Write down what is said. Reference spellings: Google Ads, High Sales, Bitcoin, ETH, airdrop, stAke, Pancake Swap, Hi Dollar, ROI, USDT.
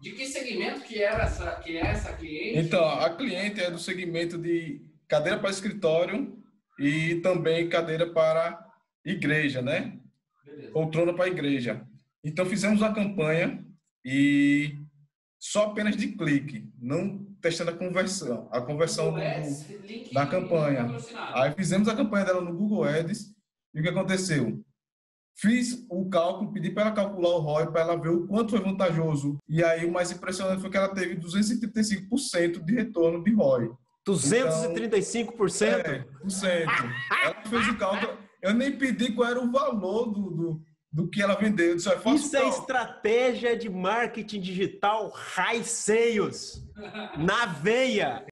De que segmento que era essa, que é essa cliente? Então, a cliente é do segmento de cadeira para escritório e também cadeira para igreja, né? Beleza. Poltrona para igreja. Então, fizemos a campanha e só apenas de clique, não testando a conversão da campanha. Aí fizemos a campanha dela no Google Ads e o que aconteceu? Fiz o cálculo, pedi para ela calcular o ROI, para ela ver o quanto foi vantajoso. E aí o mais impressionante foi que ela teve 235% de retorno de ROI. 235%? Então, ela fez o cálculo. Eu nem pedi qual era o valor do que ela vendeu. Disse, isso é estratégia de marketing digital High Sales. Na veia.